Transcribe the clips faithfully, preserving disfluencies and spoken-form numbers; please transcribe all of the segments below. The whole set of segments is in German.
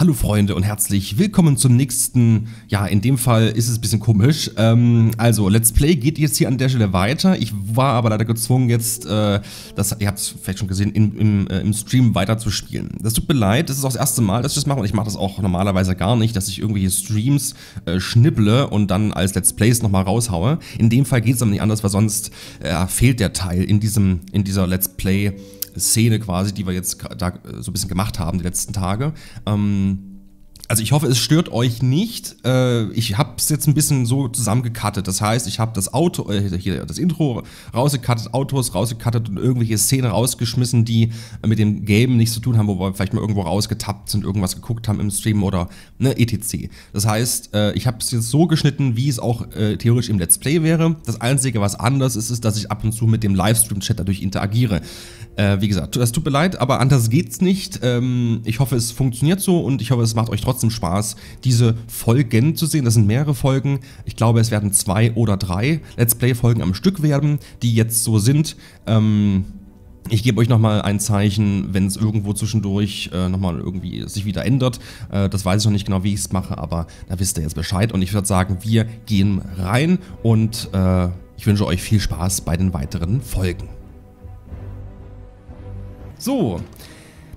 Hallo Freunde und herzlich willkommen zum nächsten, ja in dem Fall ist es ein bisschen komisch, ähm, also Let's Play geht jetzt hier an der Stelle weiter. Ich war aber leider gezwungen jetzt, äh, das, ihr habt es vielleicht schon gesehen, in, im, äh, im Stream weiter zu spielen. Das tut mir leid, das ist auch das erste Mal, dass ich das mache und ich mache das auch normalerweise gar nicht, dass ich irgendwelche Streams äh, schnipple und dann als Let's Plays nochmal raushaue. In dem Fall geht es aber nicht anders, weil sonst äh, fehlt der Teil in, diesem, in dieser Let's Play Szene quasi, die wir jetzt da so ein bisschen gemacht haben die letzten Tage. Ähm, also ich hoffe, es stört euch nicht. Äh, ich habe es jetzt ein bisschen so zusammengecuttet. Das heißt, ich habe das Auto, äh, hier das Intro rausgecuttet, Autos rausgecuttet und irgendwelche Szenen rausgeschmissen, die mit dem Game nichts zu tun haben, wo wir vielleicht mal irgendwo rausgetappt sind, irgendwas geguckt haben im Stream oder ne, et cetera. Das heißt, äh, ich habe es jetzt so geschnitten, wie es auch äh, theoretisch im Let's Play wäre. Das Einzige, was anders ist, ist, dass ich ab und zu mit dem Livestream-Chat dadurch interagiere. Wie gesagt, das tut mir leid, aber anders geht's nicht. Ich hoffe, es funktioniert so und ich hoffe, es macht euch trotzdem Spaß, diese Folgen zu sehen. Das sind mehrere Folgen. Ich glaube, es werden zwei oder drei Let's Play-Folgen am Stück werden, die jetzt so sind. Ich gebe euch nochmal ein Zeichen, wenn es irgendwo zwischendurch nochmal irgendwie sich wieder ändert. Das weiß ich noch nicht genau, wie ich es mache, aber da wisst ihr jetzt Bescheid. Und ich würde sagen, wir gehen rein und ich wünsche euch viel Spaß bei den weiteren Folgen. So,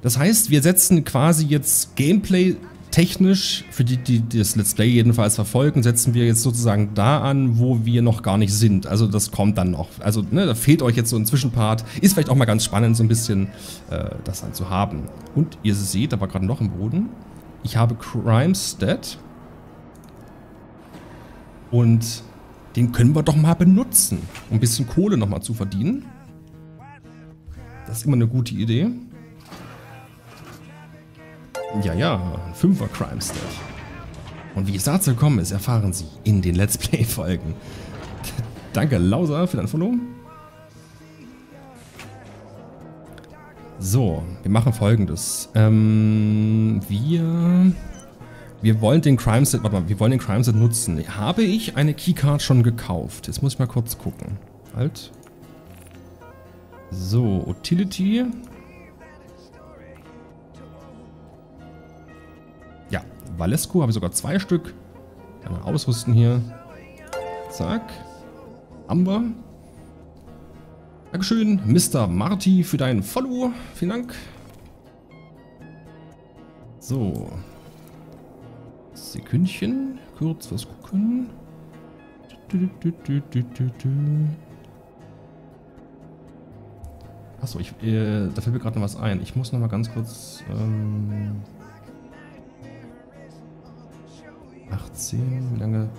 das heißt, wir setzen quasi jetzt Gameplay-technisch, für die, die das Let's Play jedenfalls verfolgen, setzen wir jetzt sozusagen da an, wo wir noch gar nicht sind. Also das kommt dann noch. Also ne, da fehlt euch jetzt so ein Zwischenpart. Ist vielleicht auch mal ganz spannend, so ein bisschen äh, das dann zu haben. Und ihr seht, da war gerade noch im Boden. Ich habe Crimestat. Und den können wir doch mal benutzen, um ein bisschen Kohle nochmal zu verdienen. Das ist immer eine gute Idee. Ja, ja, ein Fünfer Crimestat. Und wie es dazu gekommen ist, erfahren Sie in den Let's Play-Folgen. Danke, Lauser, für dein Follow. So, wir machen Folgendes. Ähm, wir... Wir wollen den Crimestat... Warte mal, wir wollen den Crimestat nutzen. Habe ich eine Keycard schon gekauft? Jetzt muss ich mal kurz gucken. Halt... So, Utility. Ja, Valesco habe ich sogar zwei Stück. Kann man ausrüsten hier. Zack. Amber. Dankeschön, Mister Marty, für deinen Follow. Vielen Dank. So. Sekündchen. Kurz was gucken. Du, du, du, du, du, du. Achso, ich, äh, da fällt mir gerade noch was ein. Ich muss noch mal ganz kurz... Ähm, achtzehn, wie lange...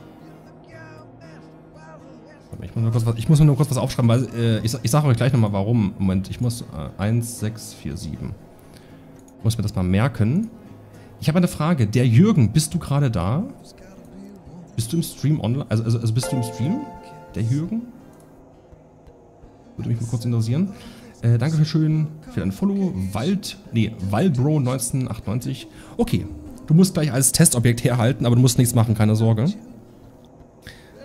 Ich muss, nur kurz was, ich muss nur kurz was aufschreiben, weil äh, ich, ich sage euch gleich noch mal warum. Moment, ich muss... Äh, eins, sechs, vier, sieben. Ich muss mir das mal merken. Ich habe eine Frage. Der Jürgen, bist du gerade da? Bist du im Stream online? Also, also, also bist du im Stream? Der Jürgen? Würde mich mal kurz interessieren. Äh, danke schön für dein Follow. Wald, nee, Walbro neunzehnhundertachtundneunzig. Okay, du musst gleich als Testobjekt herhalten, aber du musst nichts machen, keine Sorge.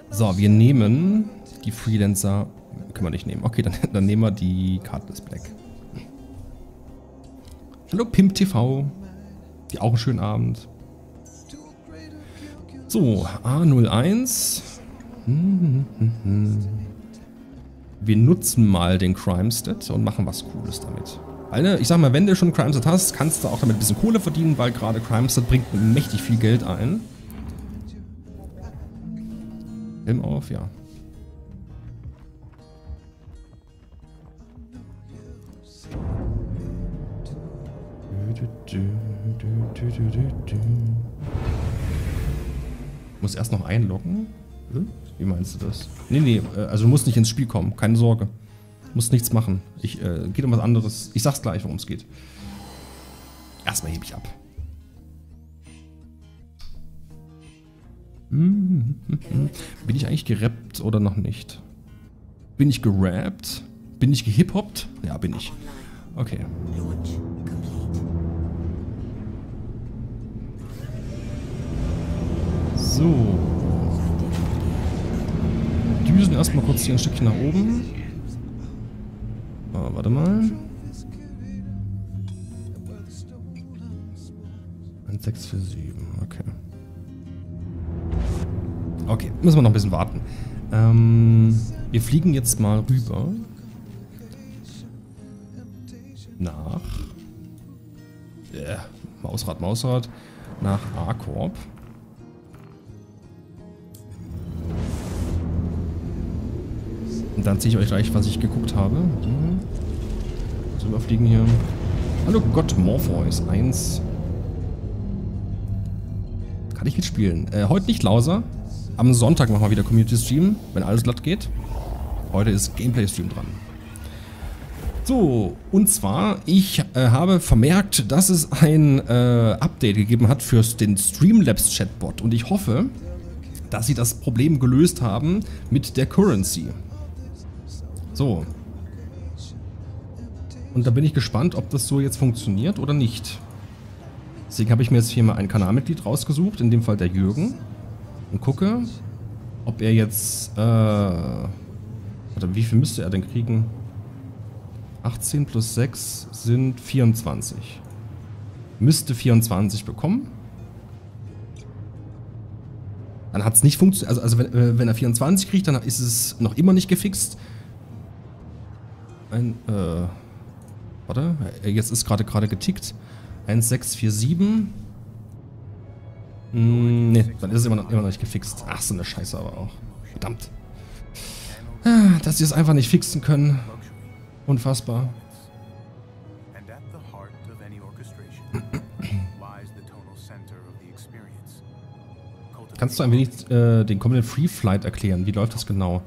So, wir nehmen die Freelancer. Können wir nicht nehmen. Okay, dann, dann nehmen wir die Cardless Black. Hallo Pimp T V. Dir auch einen schönen Abend. So, A null eins. Hm, hm, hm. Wir nutzen mal den Crimestat und machen was Cooles damit. Weil, ne, ich sag mal, wenn du schon Crimestat hast, kannst du auch damit ein bisschen Kohle verdienen, weil gerade Crimestat bringt mächtig viel Geld ein. Film auf, ja. Muss erst noch einloggen. Wie meinst du das? Nee, nee, also du musst nicht ins Spiel kommen, keine Sorge. Du musst nichts machen. Ich, äh, geht um was anderes. Ich sag's gleich, worum es geht. Erstmal hebe ich ab. Bin ich eigentlich gerappt oder noch nicht? Bin ich gerappt? Bin ich gehiphoppt? Ja, bin ich. Okay. So. Düsen erstmal kurz hier ein Stückchen nach oben. Oh, warte mal. eins sechs vier sieben, okay. Okay, müssen wir noch ein bisschen warten. Ähm, wir fliegen jetzt mal rüber. Nach... Yeah, Mausrad, Mausrad. Nach A-Corp. Und dann ziehe ich euch gleich, was ich geguckt habe. Mhm. So, wir fliegen hier. Hallo Gott, Morpheus eins. Kann ich mitspielen? Äh, heute nicht, Lauser. Am Sonntag machen wir wieder Community-Stream, wenn alles glatt geht. Heute ist Gameplay-Stream dran. So, und zwar, ich äh, habe vermerkt, dass es ein äh, Update gegeben hat für den Streamlabs Chatbot. Und ich hoffe, dass sie das Problem gelöst haben mit der Currency. So. Und da bin ich gespannt, ob das so jetzt funktioniert oder nicht. Deswegen habe ich mir jetzt hier mal ein Kanalmitglied rausgesucht, in dem Fall der Jürgen. Und gucke, ob er jetzt, äh, warte, wie viel müsste er denn kriegen? achtzehn plus sechs sind vierundzwanzig. Müsste vierundzwanzig bekommen. Dann hat es nicht funktioniert, also, also wenn, wenn er vierundzwanzig kriegt, dann ist es noch immer nicht gefixt. Ein, äh, warte, jetzt ist gerade gerade getickt. eins sechs vier sieben. Mm, ne, dann ist es immer noch, immer noch nicht gefixt. Ach, so eine Scheiße aber auch. Verdammt. Dass sie es einfach nicht fixen können. Unfassbar. Kannst du ein wenig äh, den kommenden Free Flight erklären? Wie läuft das genau?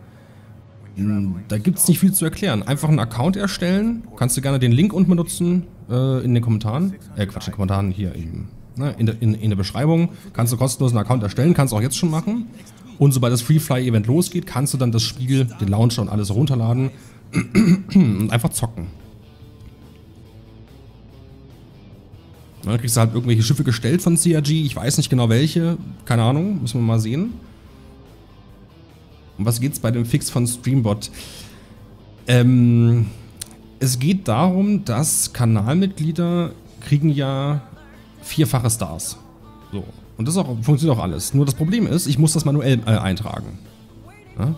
Da gibt es nicht viel zu erklären. Einfach einen Account erstellen. Kannst du gerne den Link unten benutzen äh, in den Kommentaren. Äh, Quatsch, in den Kommentaren hier eben. Ne, in, in, in der Beschreibung. Kannst du kostenlosen Account erstellen, kannst du auch jetzt schon machen. Und sobald das Free-Fly-Event losgeht, kannst du dann das Spiel, den Launcher und alles runterladen und einfach zocken. Dann kriegst du halt irgendwelche Schiffe gestellt von C R G. Ich weiß nicht genau welche. Keine Ahnung, müssen wir mal sehen. Um was geht's bei dem Fix von Streambot? Ähm, es geht darum, dass Kanalmitglieder kriegen ja vierfache Stars. So. Und das auch, funktioniert auch alles. Nur das Problem ist, ich muss das manuell äh, eintragen. Ja?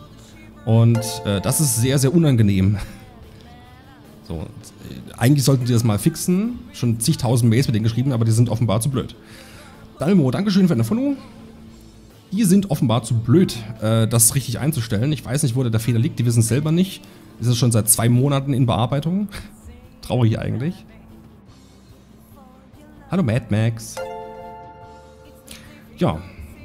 Und äh, das ist sehr, sehr unangenehm. So, und, äh, eigentlich sollten sie das mal fixen. Schon zigtausend Mails mit denen geschrieben, aber die sind offenbar zu blöd. Dalmo, Dankeschön für eine Follow. Die sind offenbar zu blöd, äh, das richtig einzustellen. Ich weiß nicht, wo der Fehler liegt, die wissen es selber nicht. Ist es schon seit zwei Monaten in Bearbeitung. Traurig eigentlich. Hallo Mad Max. Ja,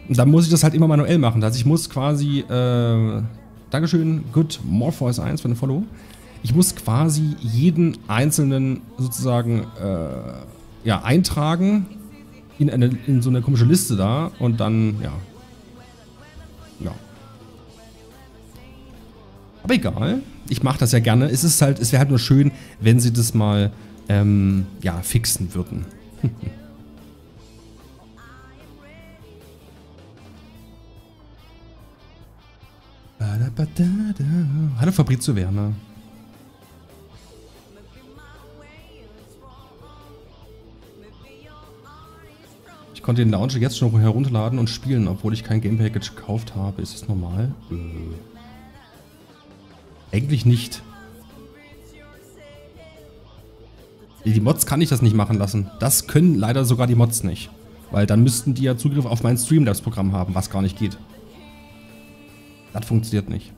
und dann muss ich das halt immer manuell machen. Also ich muss quasi, äh, Dankeschön, Good Morpheus eins für den Follow. Ich muss quasi jeden einzelnen sozusagen, äh, ja, eintragen in, eine, in so eine komische Liste da und dann, ja. Ja. Aber egal. Ich mache das ja gerne. Es ist halt, es wäre halt nur schön, wenn sie das mal ähm, ja, fixen würden. Hallo Fabrizio Werner. Ich konnte den Launcher jetzt schon herunterladen und spielen, obwohl ich kein Game Package gekauft habe. Ist das normal? Äh. Eigentlich nicht. Die Mods kann ich das nicht machen lassen. Das können leider sogar die Mods nicht. Weil dann müssten die ja Zugriff auf mein Streamlabs-Programm haben, was gar nicht geht. Das funktioniert nicht.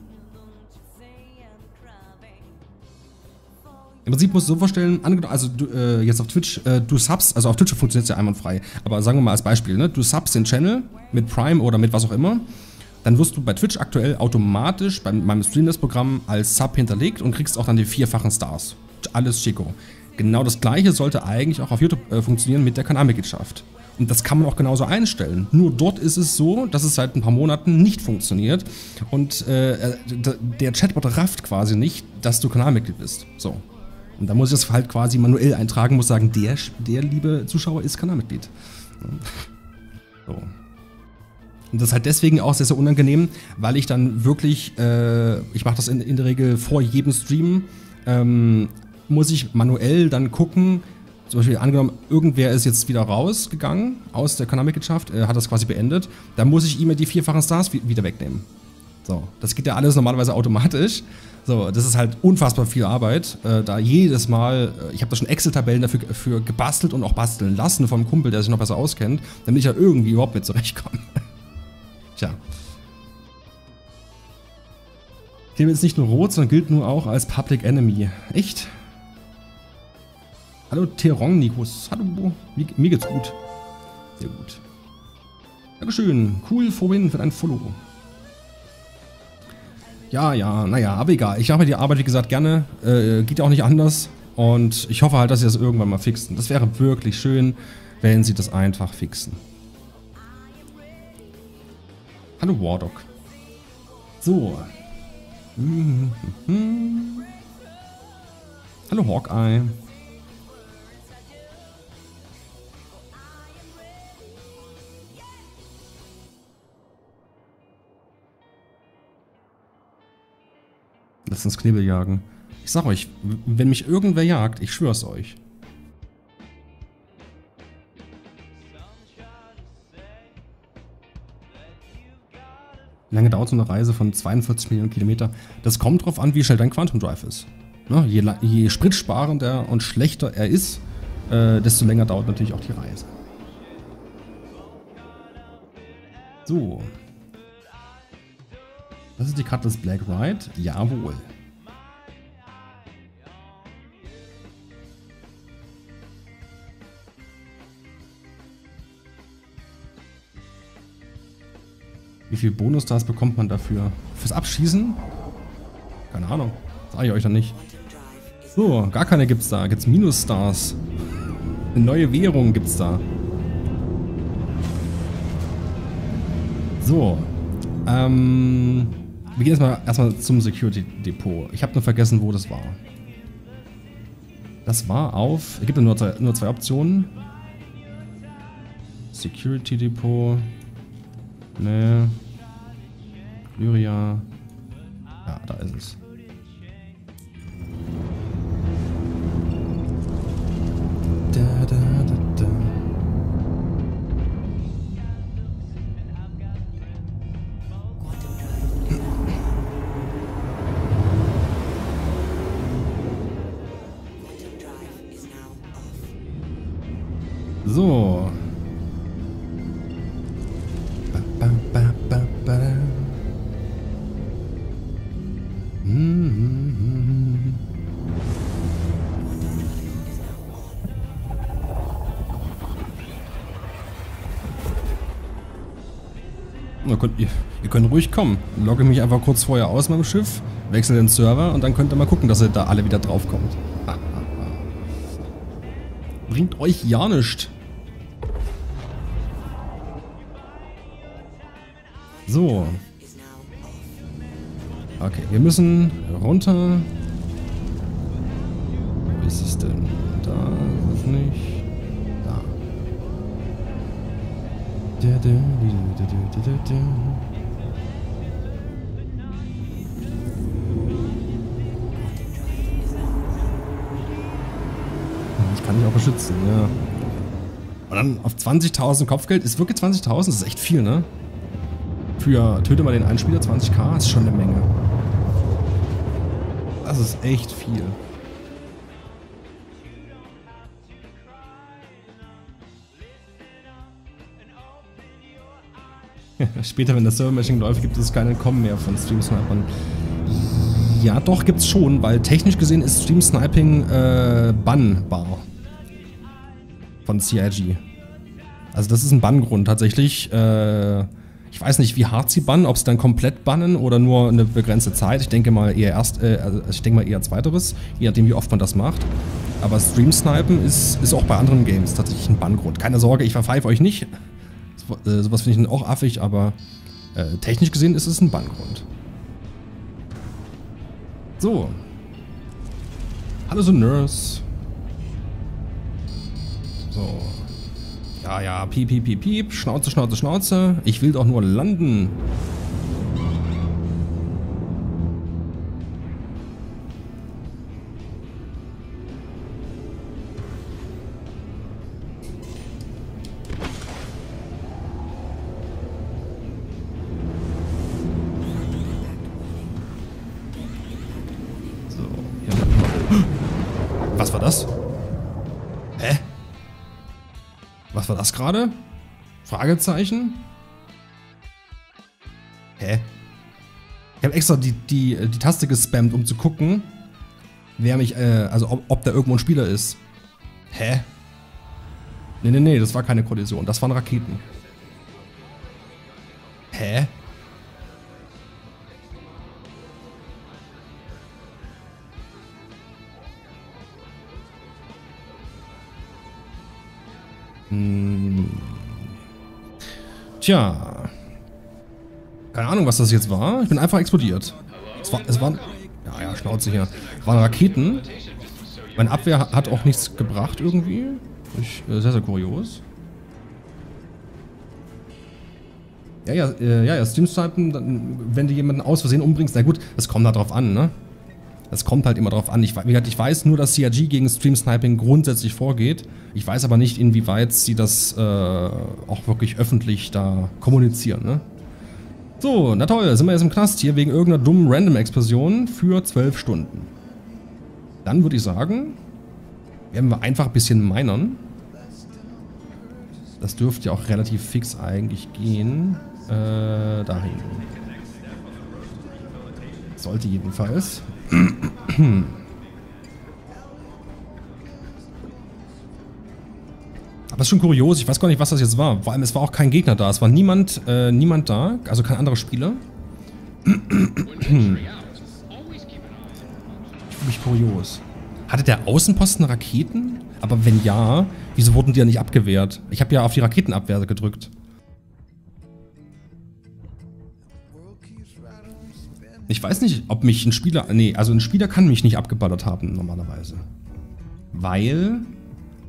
Im Prinzip musst du so vorstellen, angenommen, also du, äh, jetzt auf Twitch, äh, du subst, also auf Twitch funktioniert es ja einwandfrei, aber sagen wir mal als Beispiel, ne, du subst den Channel mit Prime oder mit was auch immer, dann wirst du bei Twitch aktuell automatisch bei meinem Streamlabs-Programm als Sub hinterlegt und kriegst auch dann die vierfachen Stars. Alles Chico. Genau das gleiche sollte eigentlich auch auf YouTube äh, funktionieren mit der Kanalmitgliedschaft. Und das kann man auch genauso einstellen. Nur dort ist es so, dass es seit ein paar Monaten nicht funktioniert. Und äh, der Chatbot rafft quasi nicht, dass du Kanalmitglied bist. So. Und da muss ich das halt quasi manuell eintragen, muss sagen, der, der liebe Zuschauer ist Kanalmitglied. So. Und das ist halt deswegen auch sehr, sehr unangenehm, weil ich dann wirklich, äh, ich mache das in, in der Regel vor jedem Stream, ähm, muss ich manuell dann gucken, Zum Beispiel angenommen, irgendwer ist jetzt wieder rausgegangen aus der Kanami-Mitgliedschaft, äh, hat das quasi beendet, dann muss ich ihm die vierfachen Stars wieder wegnehmen. So, das geht ja alles normalerweise automatisch. So, das ist halt unfassbar viel Arbeit, äh, da jedes Mal, äh, ich habe da schon Excel-Tabellen dafür für gebastelt und auch basteln lassen vom Kumpel, der sich noch besser auskennt, damit ich ja irgendwie überhaupt mit zurechtkomme. Tja. Klebe jetzt nicht nur rot, sondern gilt nur auch als Public Enemy. Echt? Hallo Terong, Nikos. Hallo, mir, mir geht's gut. Sehr gut. Dankeschön. Cool, vorhin für dein Follow. Ja, ja, naja, aber egal. Ich mache mir die Arbeit, wie gesagt, gerne. Äh, geht ja auch nicht anders. Und ich hoffe halt, dass sie das irgendwann mal fixen. Das wäre wirklich schön, wenn sie das einfach fixen. Hallo Wardock. So. Mm-hmm. Hallo Hawkeye. Lass uns Knebel jagen. Ich sag euch, wenn mich irgendwer jagt, ich schwör's euch. Wie lange dauert so eine Reise von zweiundvierzig Millionen Kilometer? Das kommt drauf an, wie schnell dein Quantum Drive ist. Ne? Je, je spritsparender und schlechter er ist, äh, desto länger dauert natürlich auch die Reise. So. Das ist die Karte des Black Ride. Jawohl. Wie viel Bonusstars bekommt man dafür? Fürs Abschießen? Keine Ahnung. Sag ich euch dann nicht. So, gar keine gibt's da. Gibt's Minusstars. Eine neue Währung gibt's da. So. Ähm. Wir gehen jetzt mal erstmal zum Security Depot. Ich habe nur vergessen, wo das war. Das war auf. Es gibt nur zwei, nur zwei Optionen. Security Depot. Ne. Lyria. Ja, da ist es. Da, da, da, da. So. Ba, ba, ba, ba, ba. Mm-hmm. Na, könnt, ihr, ihr könnt ruhig kommen. Logge mich einfach kurz vorher aus meinem Schiff, wechsle den Server und dann könnt ihr mal gucken, dass ihr da alle wieder draufkommt. Ah, ah, ah. Bringt euch ja nichts. So. Okay, wir müssen runter. Wo ist es denn? Da ist es nicht. Da. Ich kann dich auch beschützen, ja. Und dann auf zwanzigtausend Kopfgeld. Ist wirklich zwanzigtausend? Das ist echt viel, ne? Für töte mal den Einspieler, zwanzigtausend ist schon eine Menge. Das ist echt viel. Später, wenn das Server-Mashing läuft, gibt es kein Entkommen mehr von Stream-Snipern. Ja, doch, gibt's schon, weil technisch gesehen ist Stream-Sniping äh, bannbar. Von C I G. Also, das ist ein Banngrund tatsächlich. Äh, Ich weiß nicht, wie hart sie bannen, ob sie dann komplett bannen oder nur eine begrenzte Zeit. Ich denke mal eher erst, äh, also ich denke mal eher zweiteres, je nachdem wie oft man das macht. Aber Stream-Snipen ist, ist auch bei anderen Games tatsächlich ein Banngrund. Keine Sorge, ich verpfeife euch nicht. So, äh, sowas finde ich dann auch affig, aber äh, technisch gesehen ist es ein Banngrund. So. Hallo so Nurse. So. Ja, ja, piep, piep, piep, piep, Schnauze, Schnauze, Schnauze. Ich will doch nur landen. Was war das gerade? Fragezeichen? Hä? Ich habe extra die, die, die Taste gespammt, um zu gucken, wer mich, äh, also ob, ob da irgendwo ein Spieler ist. Hä? Nee, nee, nee, das war keine Kollision, das waren Raketen. Hä? Hm. Tja. Keine Ahnung, was das jetzt war. Ich bin einfach explodiert. Es, war, es waren... Ja, ja, Schnauze hier. Es waren Raketen. Meine Abwehr hat auch nichts gebracht irgendwie. Ich, äh, sehr, sehr kurios. Ja, ja, äh, ja, ja, Stream-Snipen, wenn du jemanden aus Versehen umbringst, na gut, das kommt halt drauf an, ne? Das kommt halt immer drauf an. Ich, wie gesagt, ich weiß nur, dass C R G gegen Stream-Sniping grundsätzlich vorgeht. Ich weiß aber nicht, inwieweit sie das äh, auch wirklich öffentlich da kommunizieren, ne? So, na toll, sind wir jetzt im Knast hier wegen irgendeiner dummen Random-Explosion für zwölf Stunden. Dann würde ich sagen, werden wir einfach ein bisschen minern. Das dürfte ja auch relativ fix eigentlich gehen. Äh, dahin. Sollte jedenfalls. Aber das ist schon kurios, ich weiß gar nicht, was das jetzt war. Vor allem, es war auch kein Gegner da. Es war niemand, äh, niemand da, also kein anderer Spieler. Wirklich kurios. Hatte der Außenposten Raketen? Aber wenn ja, wieso wurden die ja nicht abgewehrt? Ich habe ja auf die Raketenabwehr gedrückt. Ich weiß nicht, ob mich ein Spieler... Nee, also ein Spieler kann mich nicht abgeballert haben, normalerweise. Weil...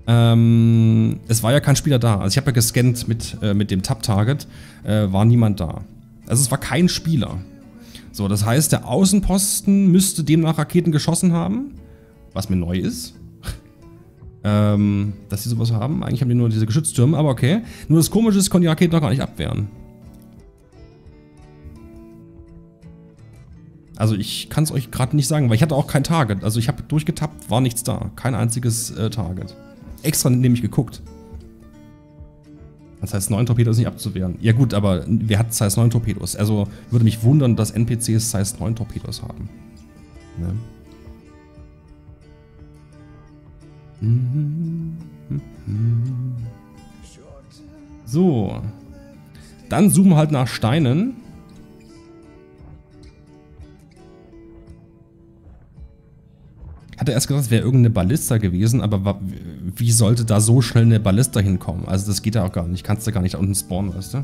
Ähm, es war ja kein Spieler da. Also ich habe ja gescannt mit, äh, mit dem Tab-Target. Äh, war niemand da. Also es war kein Spieler. So, das heißt, der Außenposten müsste demnach Raketen geschossen haben. Was mir neu ist. ähm, dass die sowas haben. Eigentlich haben die nur diese Geschütztürme, aber okay. Nur das Komische ist, konnten die Raketen noch gar nicht abwehren. Also ich kann es euch gerade nicht sagen, weil ich hatte auch kein Target. Also ich habe durchgetappt, war nichts da. Kein einziges äh, Target. Extra nämlich geguckt. Das heißt, neun Torpedos nicht abzuwehren. Ja gut, aber wer hat Size neun Torpedos? Also würde mich wundern, dass N P Cs Size neun Torpedos haben. Ne? So. Dann suchen wir halt nach Steinen. Hatte erst gesagt, es wäre irgendeine Ballista gewesen, aber wie sollte da so schnell eine Ballista hinkommen? Also das geht ja auch gar nicht. Kannst du gar nicht da unten spawnen, weißt du?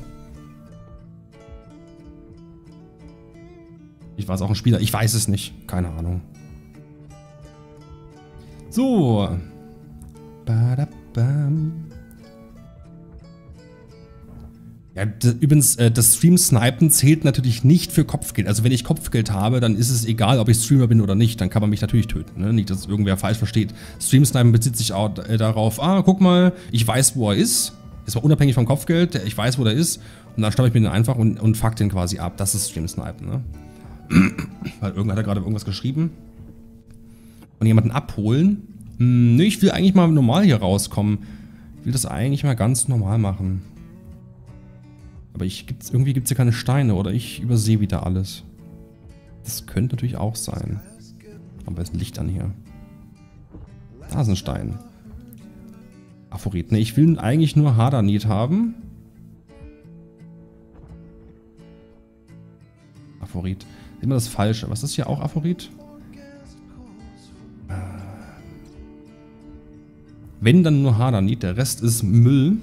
Ich war es auch ein Spieler. Ich weiß es nicht. Keine Ahnung. So. Ja, übrigens, das Stream-Snipen zählt natürlich nicht für Kopfgeld. Also wenn ich Kopfgeld habe, dann ist es egal, ob ich Streamer bin oder nicht. Dann kann man mich natürlich töten. Ne? Nicht, dass es irgendwer falsch versteht. Stream-Snipen bezieht sich auch darauf, ah, guck mal, ich weiß, wo er ist. Ist mal unabhängig vom Kopfgeld, ich weiß, wo der ist. Und dann schnappe ich mir den einfach und, und fuck den quasi ab. Das ist Stream-Snipen. Ne? Weil irgendwer hat da gerade irgendwas geschrieben. Und jemanden abholen. Hm, nee, ich will eigentlich mal normal hier rauskommen. Ich will das eigentlich mal ganz normal machen. Aber ich, gibt's, irgendwie gibt es hier keine Steine oder ich übersehe wieder alles. Das könnte natürlich auch sein. Aber es ist ein Licht an hier. Da ist ein Stein. Aphorite. Ne, ich will eigentlich nur Hadanite haben. Aphorite. Immer das Falsche. Was ist hier auch Aphorite? Wenn, dann nur Hadanite. Der Rest ist Müll.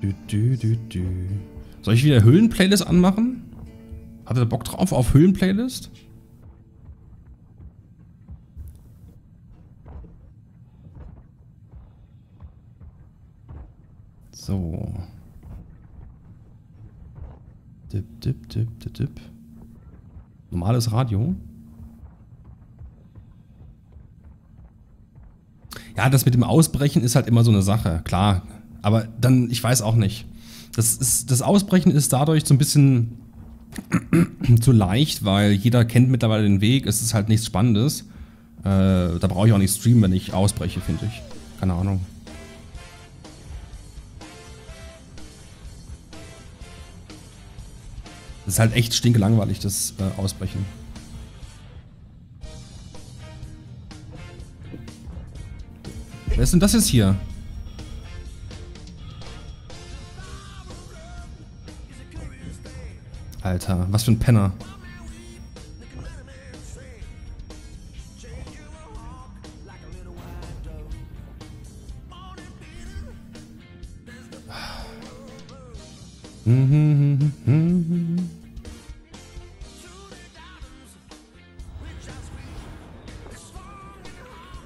Du, du, du, du. Soll ich wieder Höhlen-Playlist anmachen? Hat er Bock drauf auf Höhlen-Playlist? So. Dip, dip, dip, dip, dip. Normales Radio. Ja, das mit dem Ausbrechen ist halt immer so eine Sache, klar. Aber dann, ich weiß auch nicht. Das, ist, das Ausbrechen ist dadurch so ein bisschen zu leicht, weil jeder kennt mittlerweile den Weg. Es ist halt nichts Spannendes. Äh, da brauche ich auch nicht streamen, wenn ich ausbreche, finde ich. Keine Ahnung. Das ist halt echt stinkelangweilig, das äh, Ausbrechen. Wer ist denn das jetzt hier? Alter, was für ein Penner.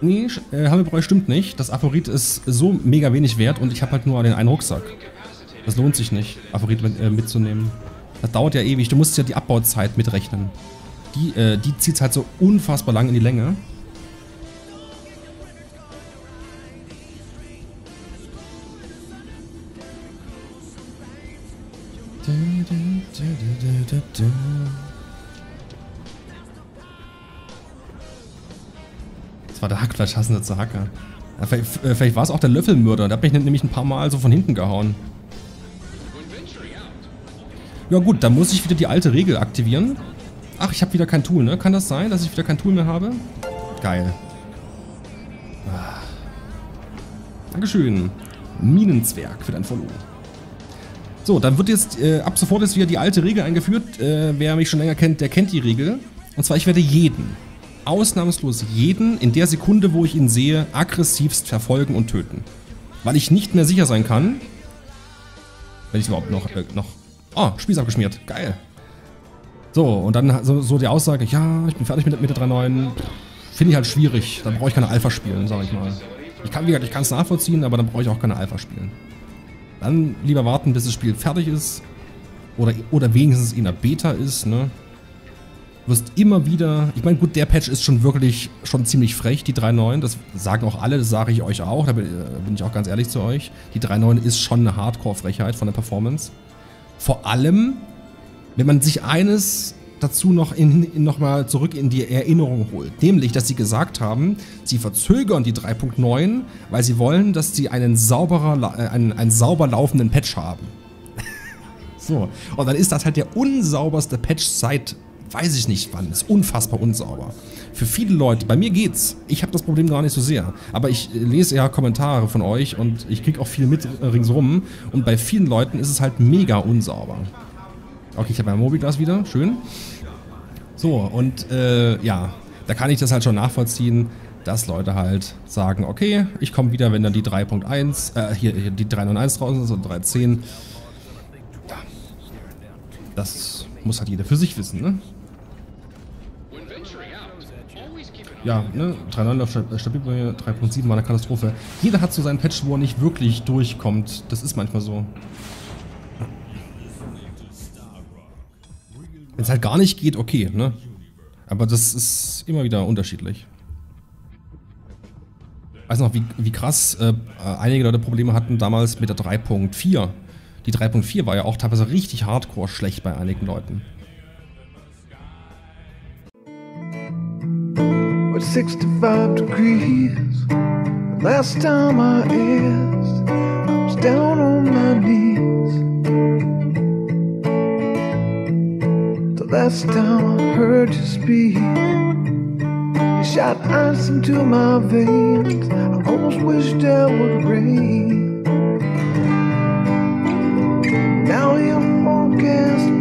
Nee, äh, Hammelbräu stimmt nicht. Das Aphorite ist so mega wenig wert und ich habe halt nur den einen Rucksack. Das lohnt sich nicht, Aphorite mit, äh, mitzunehmen. Das dauert ja ewig. Du musst ja die Abbauzeit mitrechnen. Die, äh, die zieht halt so unfassbar lang in die Länge. Das war der hackfleischhassende Zahacker. Ja, vielleicht vielleicht war es auch der Löffelmörder. Der hat mich nämlich ein paar Mal so von hinten gehauen. Ja gut, dann muss ich wieder die alte Regel aktivieren. Ach, ich habe wieder kein Tool, ne? Kann das sein, dass ich wieder kein Tool mehr habe? Geil. Ah. Dankeschön. Minenzwerg für dein Follow. So, dann wird jetzt äh, ab sofort ist wieder die alte Regel eingeführt. Äh, wer mich schon länger kennt, der kennt die Regel. Und zwar, ich werde jeden, ausnahmslos jeden, in der Sekunde, wo ich ihn sehe, aggressivst verfolgen und töten. Weil ich nicht mehr sicher sein kann, wenn ich überhaupt noch... Äh, noch Oh, Spieß abgeschmiert. Geil. So, und dann so, so die Aussage, ja, ich bin fertig mit, mit der drei Punkt neun. Finde ich halt schwierig. Dann brauche ich keine Alpha spielen, sage ich mal. Ich kann es ich nachvollziehen, aber dann brauche ich auch keine Alpha spielen. Dann lieber warten, bis das Spiel fertig ist. Oder, oder wenigstens in der Beta ist, ne? Du wirst immer wieder... Ich meine, gut, der Patch ist schon wirklich schon ziemlich frech, die drei Punkt neun. Das sagen auch alle, das sage ich euch auch. Da bin, bin ich auch ganz ehrlich zu euch. Die drei Punkt neun ist schon eine Hardcore-Frechheit von der Performance. Vor allem, wenn man sich eines dazu noch, in, in, noch mal zurück in die Erinnerung holt. Nämlich, dass sie gesagt haben, sie verzögern die drei Punkt neun, weil sie wollen, dass sie einen, sauberer, äh, einen, einen sauber laufenden Patch haben. So, und dann ist das halt der unsauberste Patch seit, weiß ich nicht wann, ist unfassbar unsauber. Für viele Leute, bei mir geht's, ich habe das Problem gar nicht so sehr, aber ich lese ja Kommentare von euch und ich kriege auch viel mit ringsrum und bei vielen Leuten ist es halt mega unsauber. Okay, ich habe mein Mobi-Glas wieder, schön. So, und äh, ja, da kann ich das halt schon nachvollziehen, dass Leute halt sagen, okay, ich komme wieder, wenn dann die drei Punkt eins, äh, hier, hier die drei Punkt neun Punkt eins draußen ist und drei Punkt zehn. Ja, das muss halt jeder für sich wissen, ne? Ja, ne, drei Punkt neun läuft stabil bei mir, drei Punkt sieben war eine Katastrophe. Jeder hat so seinen Patch, wo er nicht wirklich durchkommt. Das ist manchmal so. Wenn es halt gar nicht geht, okay, ne? Aber das ist immer wieder unterschiedlich. Ich weiß noch, wie, wie krass äh, einige Leute Probleme hatten damals mit der drei Punkt vier. Die drei Punkt vier war ja auch teilweise richtig hardcore schlecht bei einigen Leuten. sixty-five degrees, last time I asked, I was down on my knees, the last time I heard you speak, you shot ice into my veins, I almost wished I would rain, now your forecast